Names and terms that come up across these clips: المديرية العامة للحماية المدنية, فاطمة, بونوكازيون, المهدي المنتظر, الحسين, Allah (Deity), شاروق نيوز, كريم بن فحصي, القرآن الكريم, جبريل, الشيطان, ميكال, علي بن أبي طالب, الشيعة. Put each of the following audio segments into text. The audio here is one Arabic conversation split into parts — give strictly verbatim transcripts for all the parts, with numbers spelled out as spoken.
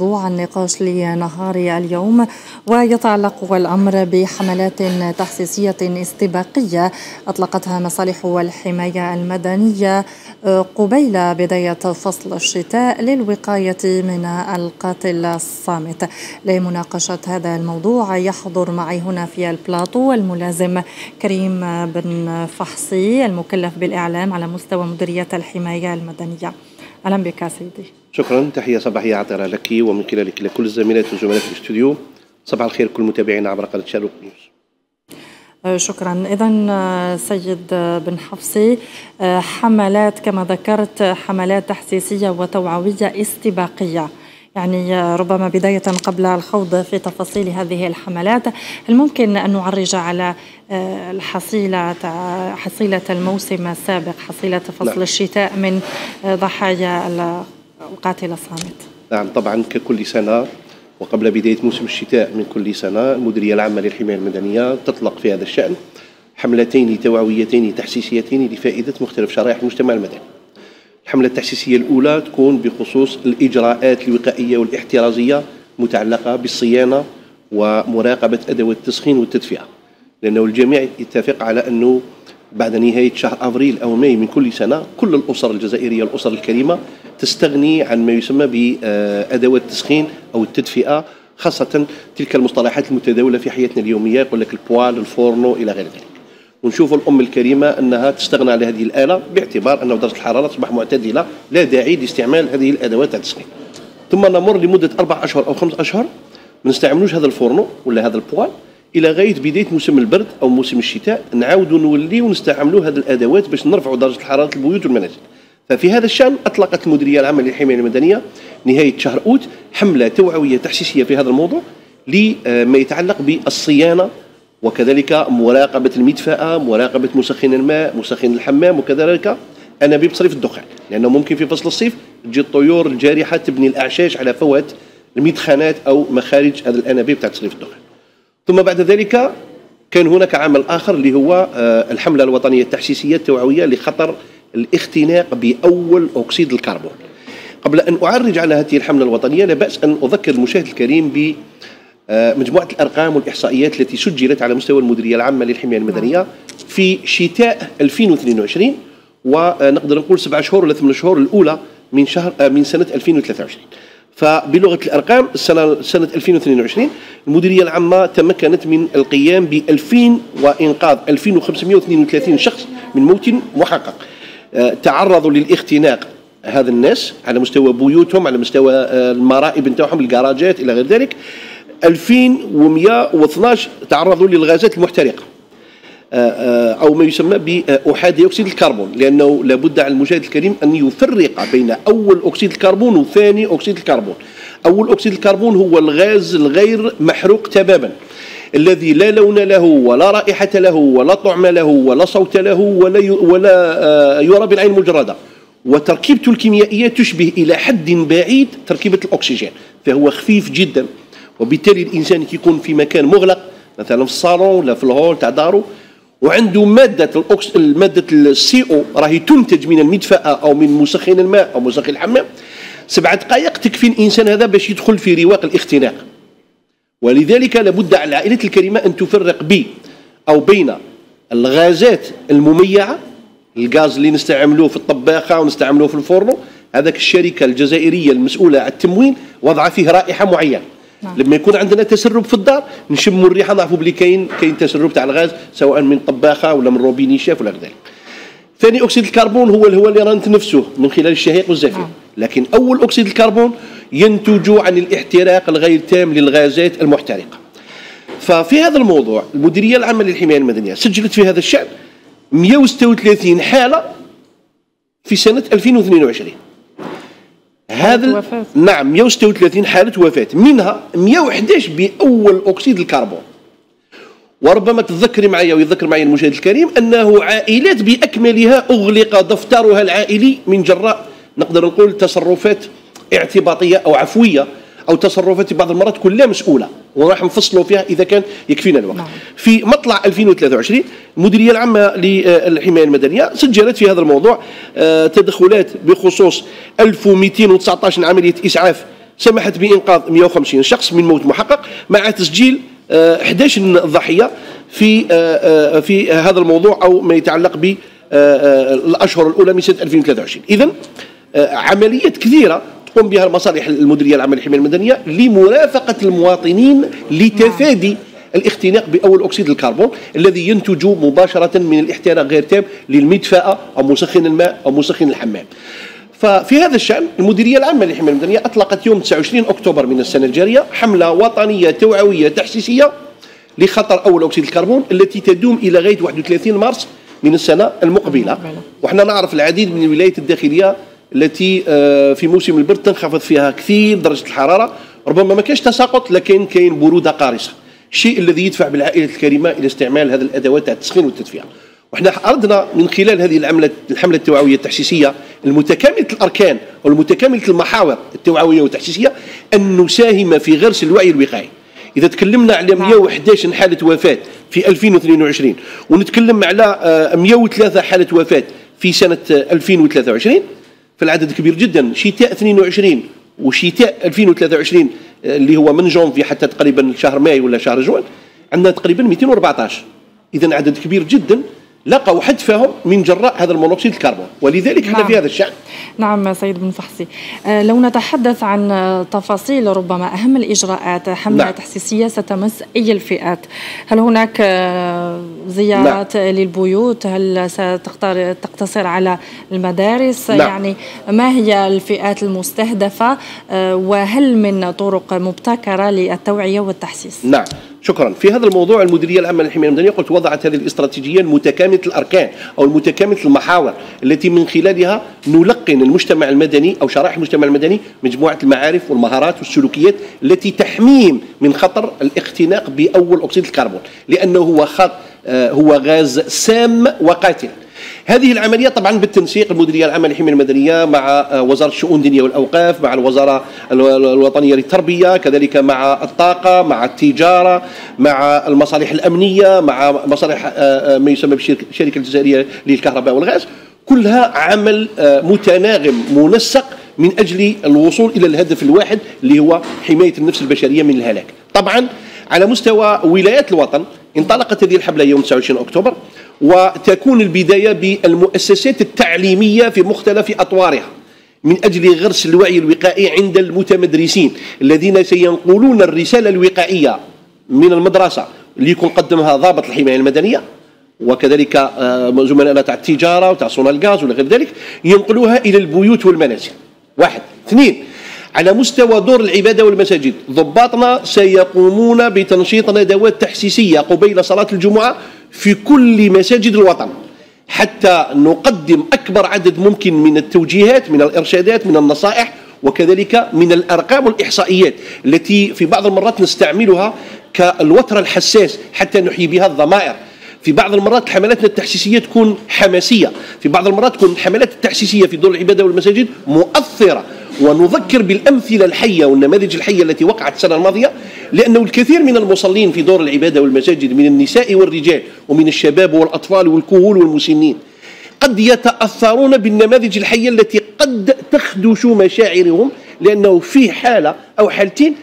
موضوع النقاش لنهار اليوم، ويتعلق الأمر بحملات تحسيسية استباقية أطلقتها مصالح الحماية المدنية قبيل بداية فصل الشتاء للوقاية من القاتل الصامت. لمناقشة هذا الموضوع يحضر معي هنا في البلاطو الملازم كريم بن فحصي المكلف بالإعلام على مستوى مديرية الحماية المدنية. أهلا بك سيدي. شكرا، تحية صباحية عطرة لك ومن خلالك لكل الزميلات والزملاء في الاستوديو. صباح الخير كل متابعينا عبر قناة شاروق نيوز. شكرا. إذا سيد بن فحصي، حملات كما ذكرت، حملات تحسيسية وتوعوية استباقية، يعني ربما بداية قبل الخوض في تفاصيل هذه الحملات، هل ممكن أن نعرج على الحصيلة حصيلة الموسم السابق، حصيلة فصل نعم. الشتاء من ضحايا القاتل الصامت؟ نعم طبعا، ككل سنة وقبل بداية موسم الشتاء من كل سنة المديرية العامة للحماية المدنية تطلق في هذا الشأن حملتين توعويتين تحسيسيتين لفائدة مختلف شرائح المجتمع المدني. الحملة التحسيسية الأولى تكون بخصوص الإجراءات الوقائية والاحترازية متعلقة بالصيانة ومراقبة أدوات التسخين والتدفئة، لأنه الجميع يتفق على أنه بعد نهاية شهر أفريل أو ماي من كل سنة كل الأسر الجزائرية الأسر الكريمة تستغني عن ما يسمى بأدوات التسخين أو التدفئة، خاصة تلك المصطلحات المتداولة في حياتنا اليومية، يقول لك البوال الفورنو إلى غير ذلك. ونشوف الأم الكريمة أنها تستغنى على هذه الآلة باعتبار أن درجة الحرارة تصبح معتدلة، لا داعي لاستعمال هذه الأدوات تاع التسخين. ثم نمر لمدة أربع أشهر أو خمس أشهر ما نستعملوش هذا الفورنو ولا هذا البوال إلى غاية بداية موسم البرد أو موسم الشتاء، نعاودوا نوليو ونستعملوا هذه الأدوات باش نرفعوا درجة حرارة البيوت والمنازل. ففي هذا الشأن أطلقت المديرية العامة للحماية المدنية نهاية شهر أوت حملة توعوية تحسيسية في هذا الموضوع لما يتعلق بالصيانة وكذلك مراقبة المدفأة، مراقبة مسخن الماء، مسخن الحمام، وكذلك أنابيب تصريف الدخان، لأنه ممكن في فصل الصيف تجي الطيور الجارحة تبني الأعشاش على فوات المدخنات أو مخارج هذه الأنابيب تاع تصريف الدخان. ثم بعد ذلك كان هناك عمل آخر اللي هو الحملة الوطنية التحسيسية التوعوية لخطر الاختناق بأول أكسيد الكربون. قبل أن أعرج على هذه الحملة الوطنية لا بأس أن أذكر المشاهد الكريم ب مجموعة الأرقام والإحصائيات التي سجلت على مستوى المديرية العامة للحماية المدنية في شتاء ألفين واثنين وعشرين، ونقدر نقول سبعة شهور ولا ثمانية شهور الأولى من شهر من سنة ألفين وثلاثة وعشرين. فبلغة الأرقام سنة سنة ألفين واثنين وعشرين المديرية العامة تمكنت من القيام ب ألفين وإنقاذ ألفين وخمسمائة واثنين وثلاثين شخص من موت محقق. تعرضوا للاختناق هذا الناس على مستوى بيوتهم، على مستوى المرائب نتاعهم، الكراجات إلى غير ذلك. ألفين ومائة واثني عشر تعرضوا للغازات المحترقة أو ما يسمى بأحاد ديوكسيد الكربون، لأنه لابد على المشاهد الكريم أن يفرق بين أول أكسيد الكربون وثاني أكسيد الكربون. أول أكسيد الكربون هو الغاز الغير محروق تماما الذي لا لون له ولا رائحة له ولا طعم له ولا صوت له ولا ولا يرى بالعين المجردة، وتركيبته الكيميائية تشبه إلى حد بعيد تركيبة الأكسجين، فهو خفيف جدا. وبالتالي الانسان كي يكون في مكان مغلق مثلا في الصالون ولا في الهول تاع دارو وعنده ماده الأكس... ماده السي او راهي تنتج من المدفأة او من مسخن الماء او مسخن الحمام، سبع دقائق تكفي الانسان هذا باش يدخل في رواق الاختناق. ولذلك لابد على العائله الكريمه ان تفرق بي او بين الغازات المميعه، الغاز اللي نستعملوه في الطباخه ونستعملوه في الفرن، هذاك الشركه الجزائريه المسؤوله على التموين وضع فيه رائحه معينه. لما يكون عندنا تسرب في الدار نشموا الريحه نعرفوا بلي كاين كاين تسرب تاع الغاز سواء من طباخه ولا من روبيني شاف ولا كذلك. ثاني اكسيد الكربون هو الهواء اللي رانا نتنفسوه من خلال الشهيق والزفير، لكن اول اكسيد الكربون ينتج عن الاحتراق الغير تام للغازات المحترقه. ففي هذا الموضوع المديريه العامه للحمايه المدنيه سجلت في هذا الشان مائة وستة وثلاثين حاله في سنه ألفين واثنين وعشرين. هذا وفاة. نعم مائة وستة وثلاثين حالة وفاة، منها مائة وأحد عشر بأول أكسيد الكربون. وربما تذكري معي ويذكر معي المشاهد الكريم أنه عائلات بأكملها أغلق دفترها العائلي من جراء نقدر نقول تصرفات اعتباطية أو عفوية أو تصرفات بعض المرات تكون لا مسؤولة، وراح نفصلوا فيها إذا كان يكفينا الوقت. نعم. في مطلع ألفين وثلاثة وعشرين المديرية العامة للحماية المدنية سجلت في هذا الموضوع تدخلات بخصوص ألف ومئتين وتسعة عشر عملية إسعاف سمحت بإنقاذ مئة وخمسين شخص من موت محقق مع تسجيل إحدى عشرة ضحية في في هذا الموضوع أو ما يتعلق بالأشهر الأولى من سنة ألفين وثلاثة وعشرين. إذن عمليات كثيرة تقوم بها المصالح المديرية العامة للحماية المدنية لمرافقة المواطنين لتفادي الاختناق بأول أكسيد الكربون الذي ينتج مباشرة من الاحتراق غير تام للمدفأة أو مسخن الماء أو مسخن الحمام. ففي هذا الشأن المديرية العامة للحماية المدنية أطلقت يوم تسعة وعشرين أكتوبر من السنة الجارية حملة وطنية توعوية تحسيسية لخطر أول أكسيد الكربون التي تدوم إلى غاية واحد وثلاثين مارس من السنة المقبلة. وحنا نعرف العديد من الولايات الداخلية التي في موسم البرد تنخفض فيها كثير درجة الحرارة، ربما ما كاينش تساقط لكن كاين برودة قارصة، الشيء الذي يدفع بالعائلة الكريمة إلى استعمال هذه الأدوات تاع التسخين والتدفئة. وحنا أردنا من خلال هذه العملة الحملة التوعوية التحسيسية المتكاملة الأركان والمتكاملة المحاور التوعوية والتحسيسية أن نساهم في غرس الوعي الوقائي. إذا تكلمنا على مئة وإحدى عشرة حالة وفاة في ألفين واثنين وعشرين ونتكلم على مئة وثلاثة حالة وفاة في سنة ألفين وثلاثة وعشرين، فالعدد كبير جدا. شتاء اثنين وعشرين وشتاء ألفين وثلاثة وعشرين اللي هو من جونفي حتى تقريبا شهر ماي ولا شهر جوان عندنا تقريبا مئتين وأربعة عشر. إذا عدد كبير جدا لقوا حتفهم من جراء هذا المونوكسيد الكربون، ولذلك نعم. احنا في هذا الشأن. نعم سيد بن فحصي، أه لو نتحدث عن تفاصيل ربما أهم الإجراءات حملة نعم. تحسيسية ستمس أي الفئات؟ هل هناك زيارات نعم. للبيوت؟ هل ستقتصر على المدارس؟ نعم. يعني ما هي الفئات المستهدفة؟ أه وهل من طرق مبتكرة للتوعية والتحسيس؟ نعم شكرا. في هذا الموضوع المديرية العامة للحماية المدنية قلت وضعت هذه الاستراتيجية المتكاملة الأركان أو المتكاملة المحاور التي من خلالها نلقن المجتمع المدني أو شرائح المجتمع المدني مجموعة المعارف والمهارات والسلوكيات التي تحميهم من خطر الاختناق بأول أكسيد الكربون، لأنه هو خط هو غاز سام وقاتل. هذه العملية طبعا بالتنسيق المديرية العامة للحماية المدنية مع وزارة الشؤون الدينية والأوقاف، مع الوزارة الوطنية للتربية، كذلك مع الطاقة، مع التجارة، مع المصالح الأمنية، مع مصالح ما يسمى بالشركة الجزائرية للكهرباء والغاز. كلها عمل متناغم منسق من أجل الوصول إلى الهدف الواحد اللي هو حماية النفس البشرية من الهلاك. طبعا على مستوى ولايات الوطن انطلقت هذه الحملة يوم تسعة وعشرين أكتوبر، وتكون البداية بالمؤسسات التعليمية في مختلف أطوارها من أجل غرس الوعي الوقائي عند المتمدرسين الذين سينقلون الرسالة الوقائية من المدرسة اللي يكون قدمها ضابط الحماية المدنية وكذلك زملائنا تاع التجارة وتاع صناعة الغاز وغير ذلك، ينقلوها إلى البيوت والمنازل. واحد. اثنين، على مستوى دور العبادة والمساجد ضباطنا سيقومون بتنشيط ندوات تحسيسية قبيل صلاة الجمعة في كل مساجد الوطن حتى نقدم أكبر عدد ممكن من التوجيهات، من الإرشادات، من النصائح، وكذلك من الأرقام والإحصائيات التي في بعض المرات نستعملها كالوتر الحساس حتى نحيي بها الضمائر. في بعض المرات حملاتنا التحسيسية تكون حماسية، في بعض المرات تكون الحملات التحسيسية في دور العبادة والمساجد مؤثرة، ونذكر بالأمثلة الحية والنماذج الحية التي وقعت السنة الماضية، لأنه الكثير من المصلين في دور العبادة والمساجد من النساء والرجال ومن الشباب والأطفال والكهول والمسنين قد يتأثرون بالنماذج الحية التي قد تخدش مشاعرهم، لأنه في حالة أو حالتين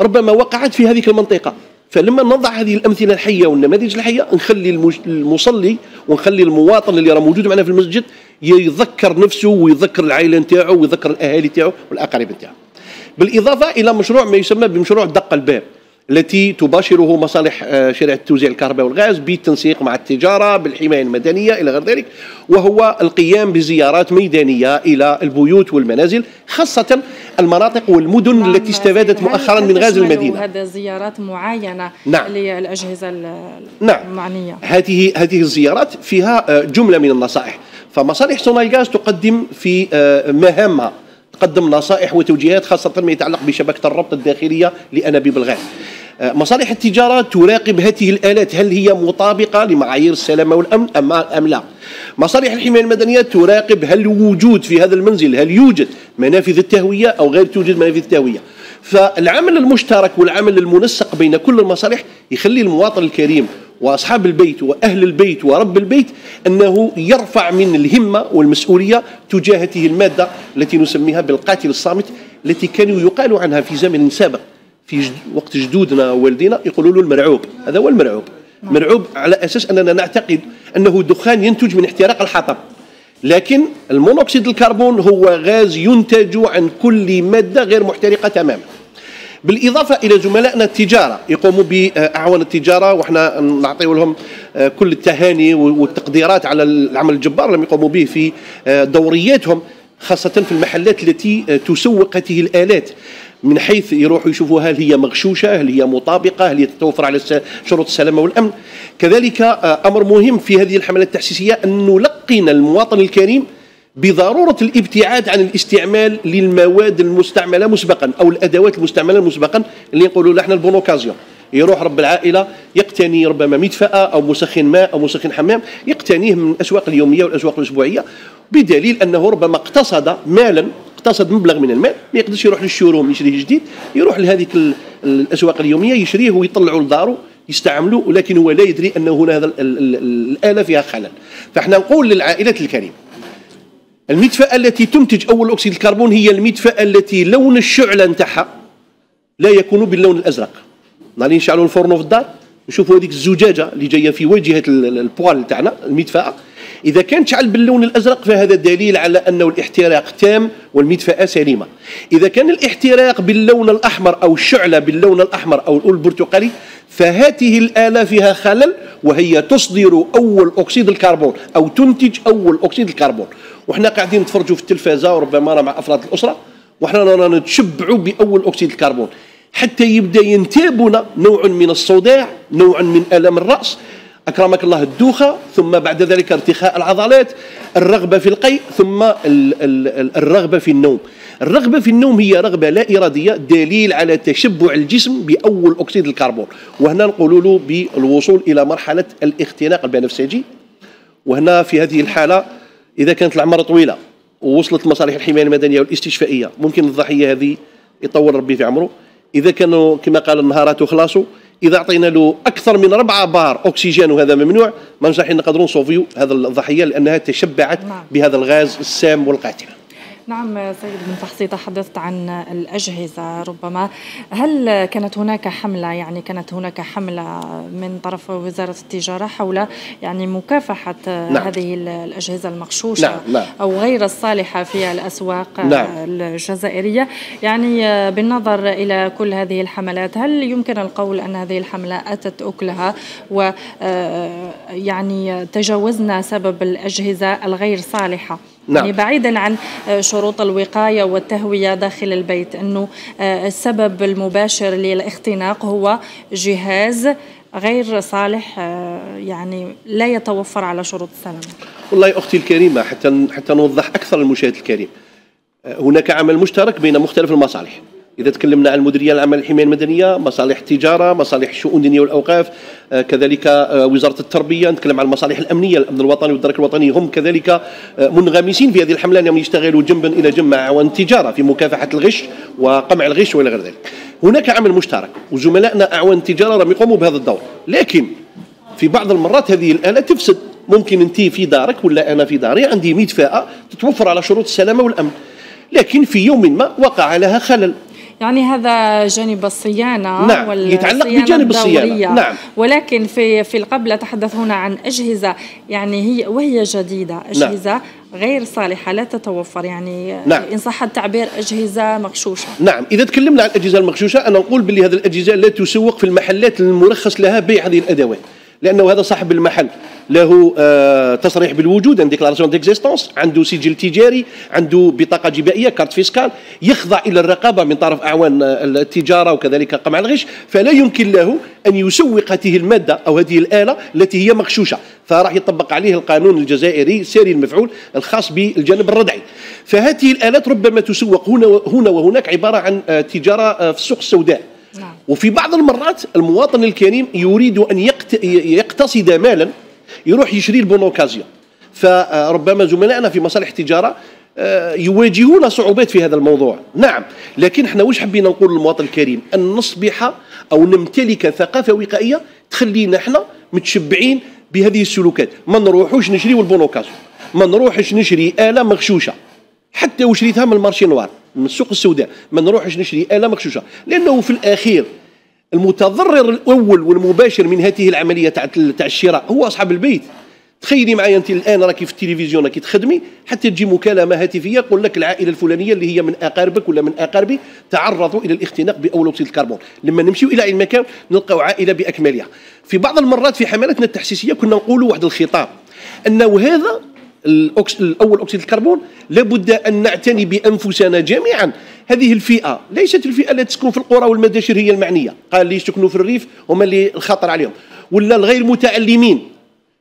ربما وقعت في هذه المنطقة. فلما نضع هذه الأمثلة الحية والنماذج الحية نخلي المصلي ونخلي المواطن اللي راه موجود معنا في المسجد يذكر نفسه ويذكر العائلة نتاعو ويذكر الأهالي نتاعو والأقارب نتاعو. بالإضافة إلى مشروع ما يسمى بمشروع دق الباب التي تباشره مصالح شركة توزيع الكهرباء والغاز بالتنسيق مع التجارة بالحماية المدنية إلى غير ذلك، وهو القيام بزيارات ميدانية إلى البيوت والمنازل خاصة المناطق والمدن نعم التي استفادت مؤخرا من غاز المدينة. هذا زيارات معينة نعم. للأجهزة المعنية نعم. هذه هذه الزيارات فيها جملة من النصائح. فمصالح صناعي الغاز تقدم في مهامها تقدم نصائح وتوجيهات خاصة ما يتعلق بشبكة الربط الداخلية لأنابيب الغاز. مصالح التجارة تراقب هذه الآلات هل هي مطابقة لمعايير السلامة والأمن أم لا. مصالح الحماية المدنية تراقب هل وجود في هذا المنزل هل يوجد منافذ التهوية أو غير توجد منافذ التهوية. فالعمل المشترك والعمل المنسق بين كل المصالح يخلي المواطن الكريم وأصحاب البيت وأهل البيت ورب البيت أنه يرفع من الهمة والمسؤولية تجاه هذه المادة التي نسميها بالقاتل الصامت، التي كانوا يقال عنها في زمن سابق في وقت جدودنا ووالدينا يقولوا له المرعوب. هذا هو المرعوب، مرعوب على أساس أننا نعتقد أنه دخان ينتج من احتراق الحطب، لكن المونوكسيد الكربون هو غاز ينتج عن كل مادة غير محترقة تماما. بالإضافة إلى زملائنا التجارة يقوموا بأعوان التجارة، وإحنا نعطيو لهم كل التهاني والتقديرات على العمل الجبار اللي يقوموا به في دورياتهم، خاصة في المحلات التي تسوق هذه الآلات، من حيث يروحوا يشوفوا هل هي مغشوشة، هل هي مطابقة، هل هي تتوفر على شروط السلامة والأمن. كذلك أمر مهم في هذه الحملات التحسيسية أن نلقن المواطن الكريم بضرورة الابتعاد عن الاستعمال للمواد المستعملة مسبقا أو الأدوات المستعملة مسبقا اللي نقولوا لحنا البونوكازيون. يروح رب العائلة يقتني ربما مدفأة أو مسخن ماء أو مسخن حمام، يقتنيه من الأسواق اليومية والأسواق الأسبوعية، بدليل أنه ربما اقتصد مالا، اقتصد مبلغ من المال ما يقدرش يروح للشوروم يشريه جديد، يروح لهذيك الأسواق اليومية يشريه ويطلعوا لداره يستعملوا، ولكن هو لا يدري أن هنا هذا الآلة فيها خلل. فاحنا نقول للعائلات الكريمة المدفأة التي تنتج أول أكسيد الكربون هي المدفأة التي لون الشعلة نتاعها لا يكون باللون الأزرق. نالي نشعلوا الفرن في الدار نشوفوا هذيك الزجاجة اللي جاية في واجهة البوال تاعنا المدفأة، إذا كانت تشعل باللون الأزرق فهذا دليل على أنه الاحتراق تام والمدفأة سليمة. إذا كان الاحتراق باللون الأحمر أو الشعلة باللون الأحمر أو البرتقالي فهذه الآلة فيها خلل، وهي تصدر أول أكسيد الكربون أو تنتج أول أكسيد الكربون. وحنا قاعدين نتفرجوا في التلفازة وربما مع أفراد الأسرة وحنا رانا نتشبعوا بأول أكسيد الكربون، حتى يبدأ ينتابنا نوع من الصداع، نوع من ألم الرأس، أكرمك الله الدوخة، ثم بعد ذلك ارتخاء العضلات، الرغبة في القيء، ثم ال ال ال الرغبة في النوم. الرغبة في النوم هي رغبة لا إرادية، دليل على تشبع الجسم بأول أكسيد الكربون، وهنا نقول له بالوصول إلى مرحلة الاختناق البنفسجي. وهنا في هذه الحالة إذا كانت الأعمار طويلة ووصلت مصالح الحماية المدنية والاستشفائية ممكن الضحية هذه يطول ربي في عمره. إذا كانوا كما قال النهارات وخلاصوا، إذا أعطينا له أكثر من أربعة بار أكسجين وهذا ممنوع، ما نصح نقدروا نصوفيو هذا الضحية لأنها تشبعت نعم. بهذا الغاز السام والقاتل. نعم سيد بن فحصي، تحدثت عن الأجهزة، ربما هل كانت هناك حملة يعني كانت هناك حملة من طرف وزارة التجارة حول يعني مكافحة نعم. هذه الأجهزة المغشوشة نعم. نعم. أو غير الصالحة في الأسواق نعم. الجزائرية؟ يعني بالنظر إلى كل هذه الحملات هل يمكن القول أن هذه الحملة أتت أكلها و يعني تجاوزنا سبب الأجهزة الغير صالحة؟ نعم. يعني بعيدا عن شروط الوقاية والتهوية داخل البيت، أنه السبب المباشر للاختناق هو جهاز غير صالح يعني لا يتوفر على شروط السلامة. والله أختي الكريمة، حتى حتى نوضح أكثر للمشاهد الكريم، هناك عمل مشترك بين مختلف المصالح. إذا تكلمنا عن المديرية العامة للحماية المدنية، مصالح التجارة، مصالح الشؤون الدينية والأوقاف، كذلك وزارة التربية، نتكلم عن المصالح الأمنية، الأمن الوطني والدرك الوطني هم كذلك منغمسين في هذه الحملة، أنهم يشتغلوا جنبا إلى جنب مع أعوان التجارة في مكافحة الغش وقمع الغش وإلى غير ذلك. هناك عمل مشترك وزملائنا أعوان التجارة راهم يقوموا بهذا الدور، لكن في بعض المرات هذه الآلة تفسد. ممكن أنت في دارك ولا أنا في داري عندي مدفأة تتوفر على شروط السلامة والأمن، لكن في يوم ما وقع لها خلل. يعني هذا جانب الصيانة نعم. يتعلق بجانب الصيانة نعم. ولكن في في القبلة تحدثون عن أجهزة يعني هي وهي جديدة، أجهزة نعم. غير صالحة لا تتوفر، يعني نعم. إن صح التعبير أجهزة مغشوشة. نعم، إذا تكلمنا عن الأجهزة المغشوشة أنا نقول باللي هذه الأجهزة لا تسوق في المحلات المرخص لها بيع هذه الأدوات، لأنه هذا صاحب المحل له آه تصريح بالوجود، عنده ديكلاراسيون ديكزيستونس، عنده سجل تجاري، عنده بطاقة جبائية كارت فيسكال، يخضع إلى الرقابة من طرف أعوان التجارة وكذلك قمع الغش، فلا يمكن له أن يسوق هذه المادة أو هذه الآلة التي هي مغشوشة، فراح يطبق عليه القانون الجزائري ساري المفعول الخاص بالجانب الردعي. فهذه الآلات ربما تسوق هنا هنا وهناك عبارة عن تجارة في السوق السوداء. وفي بعض المرات المواطن الكريم يريد أن يقتصد مالا يروح يشري البونوكازيون، فربما زملائنا في مصالح التجارة يواجهون صعوبات في هذا الموضوع نعم. لكن احنا واش حبينا نقول للمواطن الكريم؟ أن نصبح أو نمتلك ثقافة وقائية تخلينا احنا متشبعين بهذه السلوكات. ما نروحوش نشريو البلوكاج، ما نروحش نشري آلة مغشوشة حتى وشريتها من المارشي نوار من السوق السوداء، ما نروحش نشري آلة مغشوشة، لأنه في الأخير المتضرر الأول والمباشر من هذه العملية تاع تاع الشراء هو أصحاب البيت. تخيلي معايا انت الان راكي في التلفزيون راكي تخدمي حتى تجي مكالمه هاتفيه يقول لك العائله الفلانيه اللي هي من اقاربك ولا من اقاربي تعرضوا الى الاختناق باول اكسيد الكربون. لما نمشيو الى اي مكان نلقاو عائله باكملها. في بعض المرات في حملاتنا التحسيسيه كنا نقولوا واحد الخطاب انه هذا الاول اكسيد الكربون لابد ان نعتني بانفسنا جميعا. هذه الفئه ليست الفئه التي تسكن في القرى والمداشر هي المعنيه، قال اللي يسكنوا في الريف هما اللي الخطر عليهم، ولا الغير متعلمين،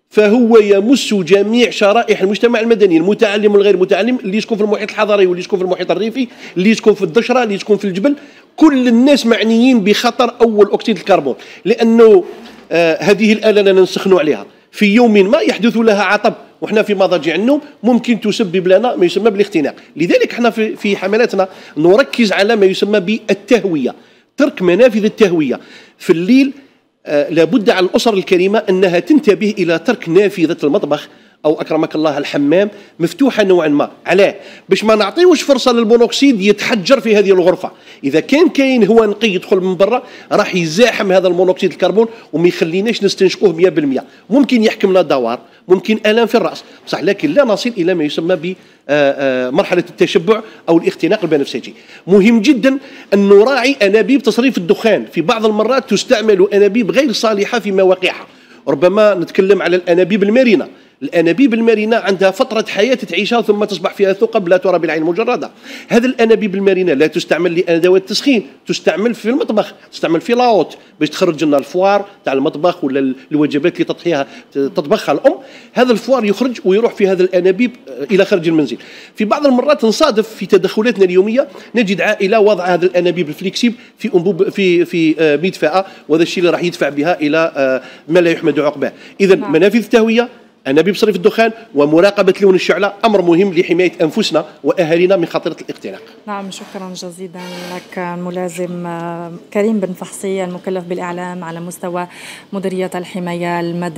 فهو يمس جميع شرائح المجتمع المدني، المتعلم والغير متعلم، اللي يسكن في المحيط الحضري واللي يسكن في المحيط الريفي، اللي يسكن في الدشره، اللي يسكن في الجبل، كل الناس معنيين بخطر اول اكسيد الكربون، لانه آه هذه الاله لا نسخنوا عليها، في يوم ما يحدث لها عطب وحنا في مضاجع النوم ممكن تسبب لنا ما يسمى بالاختناق. لذلك احنا في في حملاتنا نركز على ما يسمى بالتهويه، ترك منافذ التهويه في الليل. آه لابد على الأسر الكريمة أنها تنتبه إلى ترك نافذة المطبخ أو أكرمك الله الحمام مفتوحة نوعا ما، علاه؟ باش ما نعطيوش فرصة للبونوكسيد يتحجر في هذه الغرفة. إذا كان كاين هو نقي يدخل من برا راح يزاحم هذا المونوكسيد الكربون وما يخليناش نستنشقوه مئة بالمئة. ممكن يحكمنا دوار، ممكن آلام في الرأس، بصح لكن لا نصل إلى ما يسمى ب مرحلة التشبع أو الاختناق البنفسجي. مهم جدا أن نراعي أنابيب تصريف الدخان، في بعض المرات تستعمل أنابيب غير صالحة في مواقعها. ربما نتكلم على الأنابيب المرنة. الأنابيب المرنة عندها فترة حياة تعيشها ثم تصبح فيها ثقب لا ترى بالعين المجردة. هذه الأنابيب المرنة لا تستعمل لأدوات التسخين، تستعمل في المطبخ، تستعمل في لاوت باش تخرج لنا الفوار تاع المطبخ ولا الوجبات اللي تطحيها تطبخها الأم، هذا الفوار يخرج ويروح في هذه الأنابيب إلى خارج المنزل. في بعض المرات نصادف في تدخلاتنا اليومية نجد عائلة وضع هذه الأنابيب الفليكسيب في أنبوب في في مدفأة، وهذا الشيء اللي راح يدفع بها إلى ما لا يحمد عقباه. إذا منافذ التهوية، أنابيب تصريف الدخان، ومراقبة لون الشعلة أمر مهم لحماية أنفسنا وأهالينا من خطيرة الاختناق. نعم، شكرا جزيلا لك الملازم كريم بن فحصي المكلف بالإعلام على مستوى مديرية الحماية المدنية.